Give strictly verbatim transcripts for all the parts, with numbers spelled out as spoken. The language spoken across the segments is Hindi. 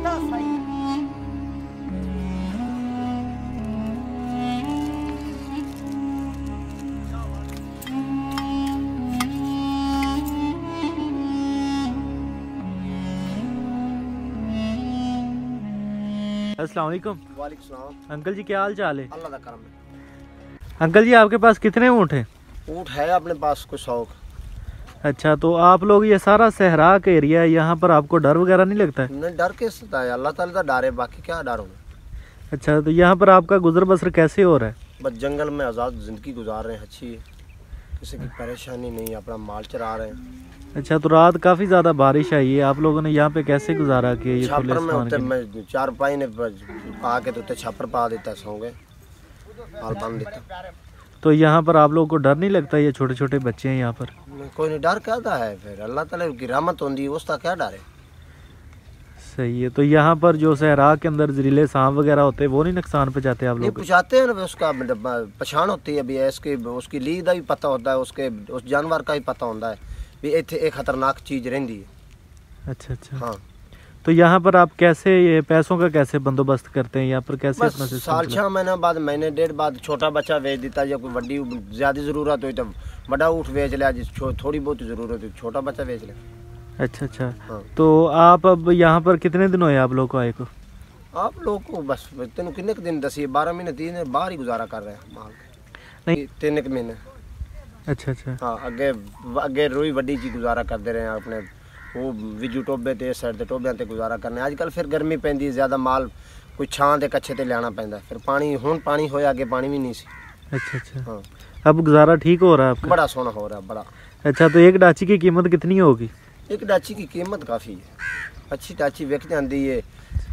ज्यादा सही है। अस्सलाम वालेकुम। वालेकुम सलाम। अंकल जी क्या हाल चाल है? अल्लाह का करम है। अंकल जी आपके पास कितने ऊँट हैं? ऊँट है अपने पास कुछ सौ। अच्छा, तो आप लोग ये सारा सहरा का एरिया है, यहाँ पर आपको डर वगैरह नहीं लगता है? नहीं, डर कैसे होता है, अल्लाह ताला का डर है, बाकी क्या डर होगा। अच्छा, तो यहाँ पर आपका गुजर बसर कैसे हो रहा है? बस जंगल में आज़ाद ज़िंदगी गुजार रहे हैं, अच्छी है, किसी की परेशानी नहीं, अपना माल चला रहे हैं। अच्छा, तो रात काफी ज्यादा बारिश आई है, आप लोगों ने यहाँ पे कैसे गुजारा किया? ये छापर में होते मैं चार पाई ने आके तो छापर पा देता, सोंगे और बांध देता। तो यहाँ पर आप लोगों को डर नहीं लगता? ये छोटे छोटे बच्चे हैं यहाँ पर। कोई नहीं, डर कहता है फिर अल्लाह ताला की रहमत होती है, उसका क्या डर है। सही है, तो यहाँ पर जो सहरा के अंदर जहरीले सांप वगैरह होते हैं वो नहीं नुकसान पहुँचाते आप लोग? पहुँचाते हैं ना, उसका पहचान होती है, अभी इसके उसकी लीह का भी पता होता है, उसके उस जानवर का भी पता होता है भी इतने एक खतरनाक चीज रहती है। अच्छा अच्छा, हाँ। तो यहाँ पर आप कैसे ये पैसों का कैसे बंदोबस्त करते हैं यहाँ पर? कैसे अपना साल छः महीने बाद, महीने डेढ़ बाद छोटा बच्चा बेच देता, या कोई वड्डी ज्यादा जरूरत हो तो बड़ा ऊँट बेच लिया, थोड़ी बहुत जरूरत हो छोटा बच्चा बेच लिया। अच्छा अच्छा, हाँ। तो आप अब यहाँ पर कितने दिन हुए आप लोगों को आए को? आप लोग को बस तेन कितने दिन, दस बारह महीने तीन दिन बाहर ही गुजारा कर रहे हैं, नहीं तीन महीने। अच्छा अच्छा, हाँ। अगे अगे रोई वड्डी जी गुजारा करते रहे हैं अपने, वो विजू टोबे ते साइड दे टोबियां ते गुजारा करने। आजकल फिर गर्मी पैंदी, ज्यादा माल कोई छां दे कच्छे ते लेना पैंदा, फिर पानी हुन पानी होया, अगे पानी भी नहीं सी। अच्छा अच्छा, हाँ। अब गुजारा ठीक हो रहा है आपका? बड़ा सोना हो रहा है, बड़ा अच्छा। तो एक डाची की कीमत कितनी होगी? एक डाची की कीमत काफ़ी है, अच्छी डाची बेचने आती है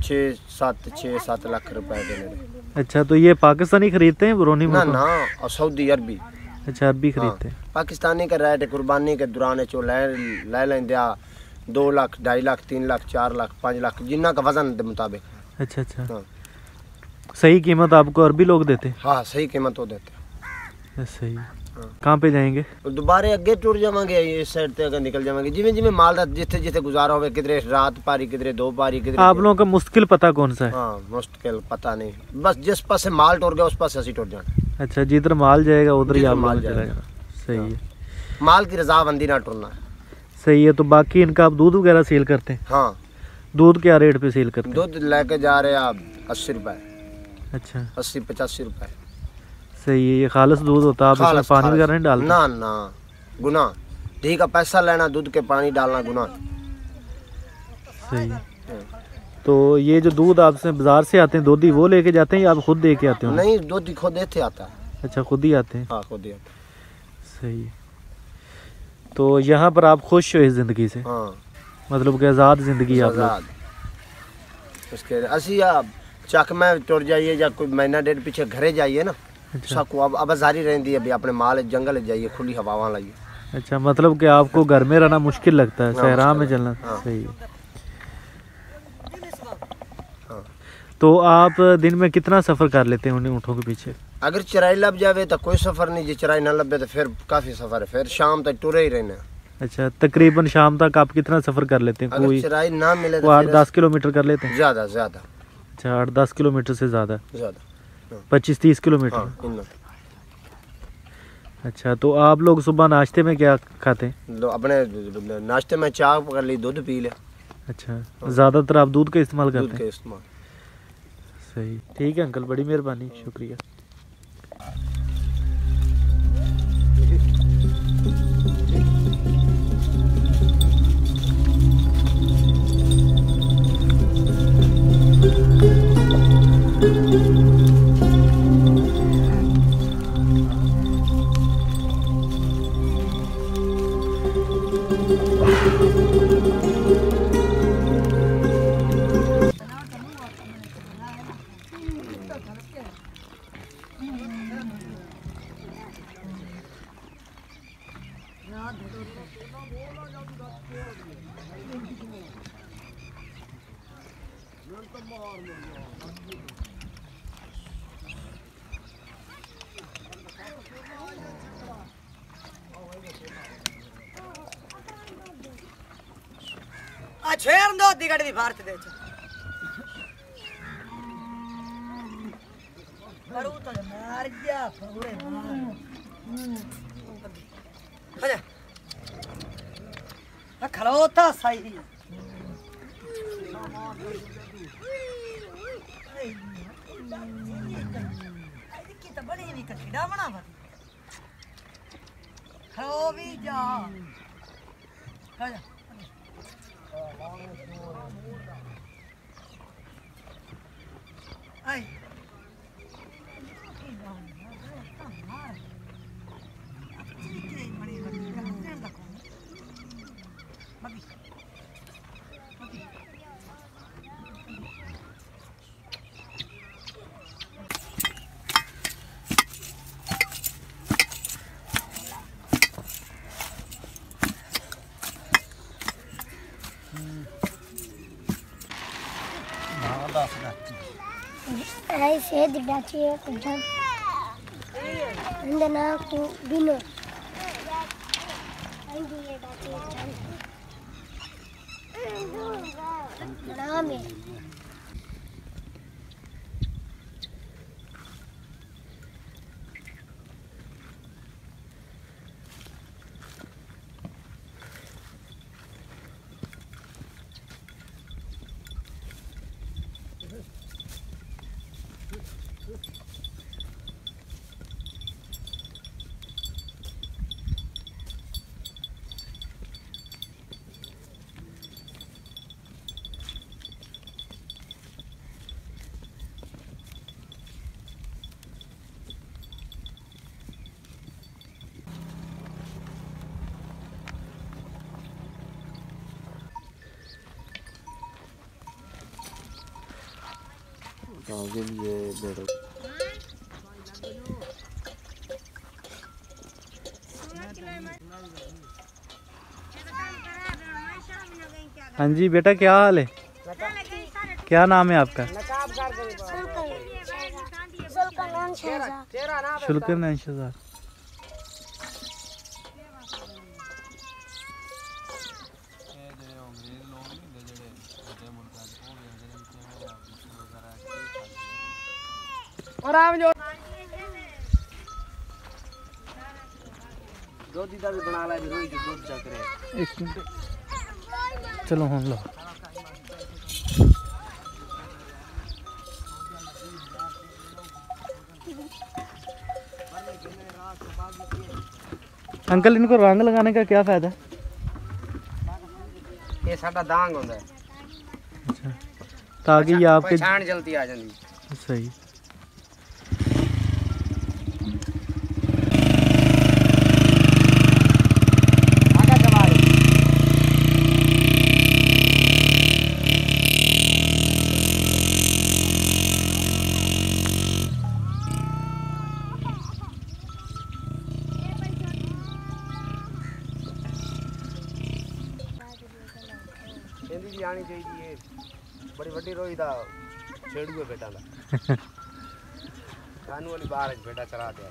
छः सात छः सात लाख रुपए देने। अच्छा, तो ये पाकिस्तानी खरीदते हैं बुरोनी? ना ना, और सऊदी अरबी। अच्छा, अरबी खरीदते हैं। हाँ, पाकिस्तानी का रेट कुर्बानी के दौरान चो लै लें दो लाख ढाई लाख तीन लाख चार लाख पाँच लाख जिन्ना का वजन के मुताबिक। अच्छा अच्छा, हाँ। सही कीमत आपको अरबी लोग देते? हाँ, सही कीमत वो देते। सही, हाँ। कहाँ पे जाएंगे दोबारा? अगे टुर जावांगे, इस साइड से अगर निकल जावांगे, जिमें जिमें माल जिथे जिथे गुजारा हो, किधरे रात पारी किधरे दो पारी। आप लोगों का मुश्किल पता कौन सा है? हाँ, मुश्किल पता नहीं, बस जिस पास माल टुर गया उस पास असी टुर जाना। अच्छा, जिधर माल जाएगा उधर ही आप माल जाएगा। सही है, माल की रजाबंदी ना टुरना। सही है, तो बाकी इनका आप दूध वगैरह सेल करते हैं? हाँ। दूध क्या रेट पे सेल करते हैं? दूध लेके जा रहे हैं आप अस्सी रुपए। अच्छा, अस्सी पचासी रुपए। सही है, ये खालस दूध होता है, आप इसमें पानी वगैरह नहीं डालते? ना ना, गुनाह, ठीक है, पैसा लेना दूध के, पानी डालना गुनाह। सही है, तो ये जो दूध आपसे बाजार से आते हैं दूधी वो लेके जाते हैं या आप खुद दे के आते हो? नहीं, दूधी खुद देते आता है। अच्छा, खुद ही आते हैं? हाँ, खुद ही आते हैं। सही है, तो यहाँ पर आप खुश हो इस ज़िंदगी से? हाँ, मतलब कि आज़ाद ज़िंदगी आप लोग। उसके असी आप चक में टुर जाइए या कोई महीना डेढ़ पीछे घरे जाइए ना। अच्छा, अब अब जारी रहती है, अभी अपने माल जंगल जाइए, खुली हवा लाइए। अच्छा, मतलब कि आपको घर में रहना मुश्किल लगता है, सहरा में चलना। सही है, तो आप दिन में कितना सफ़र कर लेते हैं उन्हीं ऊँटों के पीछे? अगर चराई लग जावे तो कोई सफ़र नहीं, जो चराई ना लगे तो फिर काफ़ी सफ़र है, फिर शाम तक टुरे ही रहना। अच्छा, तकरीबन शाम तक आप कितना सफ़र कर लेते हैं? कोई चराई ना मिले तो आठ दस किलोमीटर कर लेते हैं ज़्यादा ज़्यादा। अच्छा, आठ दस किलोमीटर से ज़्यादा ज़्यादा पच्चीस तीस किलोमीटर। अच्छा, तो आप लोग सुबह नाश्ते में क्या खाते हैं? अपने नाश्ते में चाय कर ली, दूध पी ले। अच्छा, ज़्यादातर आप दूध का इस्तेमाल करते हैं? सही, ठीक है अंकल, बड़ी मेहरबानी, शुक्रिया। छेर दो दिगड़ भी भारत दे करूं तो मार दिया फगड़े मार बजा ना खलोता सही कितना बड़ी है विकट खिड़ा बना बन खलो भी जा बजा आई सेद डाची है कुछ अंदर ना को बिनो अंदर ये डाची है ना में आगे लिए बेरो हाँ जी बेटा क्या हाल है, क्या नाम है आपका? शुल्कन अंशदार। और आम जो दो दीदा भी बना लाए रोई के दूध चक्कर एक मिनट चलो हम लो अंकल इनको रंग लगाने का क्या फायदा? ये साडा दांग होता है। अच्छा ताकि ये आपके पहचान जल्दी आ जाती। सही आनी चाहिए बड़ी बड़ी रोई था छेड़ुए बेटा ला कानू वाली बाहर बेटा चला दिया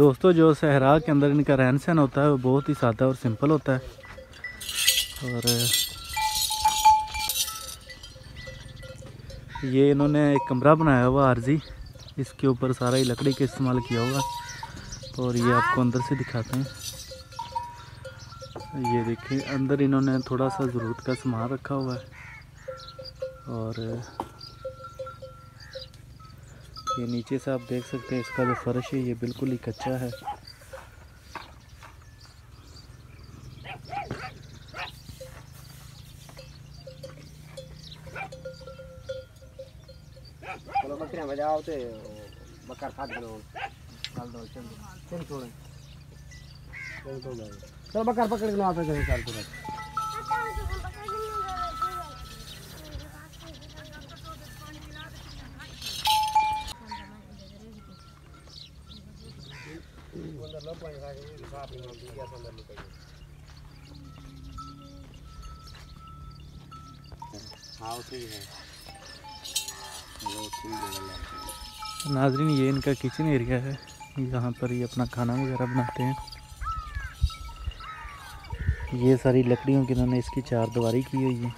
दोस्तों। जो सहरा के अंदर इनका रहन सहन होता है वो बहुत ही सादा और सिंपल होता है। और ये इन्होंने एक कमरा बनाया हुआ आरजी, इसके ऊपर सारा ही लकड़ी का इस्तेमाल किया हुआ। और ये आपको अंदर से दिखाते हैं। ये देखिए अंदर इन्होंने थोड़ा सा ज़रूरत का सामान रखा हुआ है। और ये नीचे से आप देख सकते हैं इसका जो फर्श है ये बिल्कुल ही कच्चा है। चलो बकरियां बजाओ तो बकर खाद दो डाल दो चल चल छोड़ चल तो गए चल बकर पकड़ के ना आते हैं साल को नाजरीन ये इनका किचन एरिया है, यहाँ पर ये अपना खाना वगैरह बनाते हैं। ये सारी लकड़ियों की इन्होंने इसकी चार दीवारी की हुई है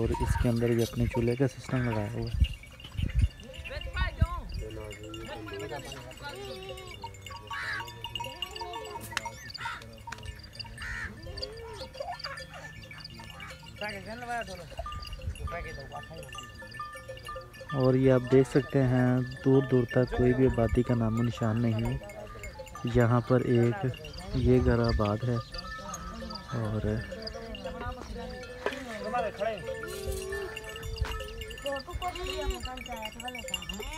और इसके अंदर ये अपने चूल्हे का सिस्टम लगाया हुआ है। और ये आप देख सकते हैं दूर दूर तक कोई भी आबादी का नामो निशान नहीं है। यहाँ पर एक ये घर आबाद है और